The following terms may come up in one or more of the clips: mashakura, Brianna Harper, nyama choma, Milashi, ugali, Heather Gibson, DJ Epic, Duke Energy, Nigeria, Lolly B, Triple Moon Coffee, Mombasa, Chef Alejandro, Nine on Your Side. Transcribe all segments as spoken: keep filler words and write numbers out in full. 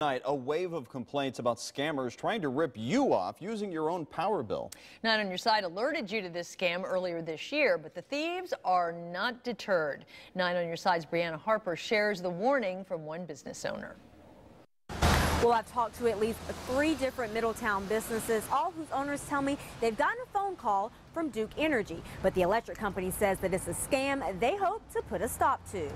Tonight, a wave of complaints about scammers trying to rip you off using your own power bill. Nine on Your Side alerted you to this scam earlier this year, but the thieves are not deterred. Nine on Your Side's Brianna Harper shares the warning from one business owner. Well, I've talked to at least three different Middletown businesses, all whose owners tell me they've gotten a phone call from Duke Energy, but the electric company says that it's a scam they hope to put a stop to.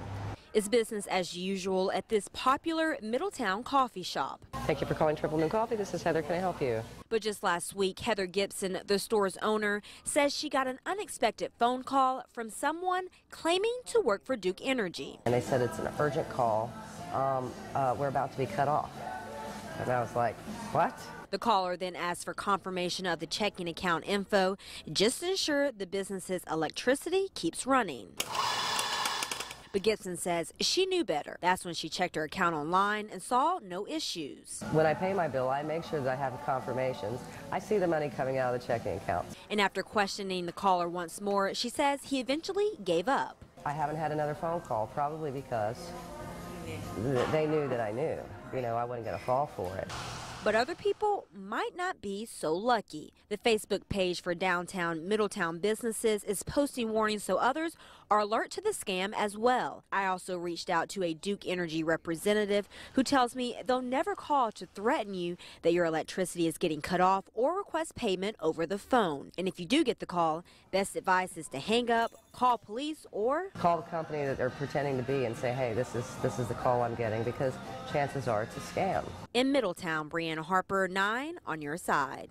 It's business as usual at this popular Middletown coffee shop. Thank you for calling Triple Moon Coffee. This is Heather. Can I help you? But just last week, Heather Gibson, the store's owner, says she got an unexpected phone call from someone claiming to work for Duke Energy. And they said it's an urgent call. Um, uh, we're about to be cut off. And I was like, what? The caller then asked for confirmation of the checking account info just to ensure the business's electricity keeps running. But Gibson says she knew better. That's when she checked her account online and saw no issues. When I pay my bill, I make sure that I have the confirmations. I see the money coming out of the checking account. And after questioning the caller once more, she says he eventually gave up. I haven't had another phone call, probably because they knew that I knew. You know, I wasn't going to fall for it. But other people might not be so lucky. The Facebook page for downtown Middletown businesses is posting warnings so others are alert to the scam as well. I also reached out to a Duke Energy representative who tells me they'll never call to threaten you that your electricity is getting cut off or request payment over the phone. And if you do get the call, best advice is to hang up, call police, or call the company that they're pretending to be and say, hey, this is this is the call I'm getting, because chances are it's a scam. In Middletown, Brianna Harper, Nine on Your Side.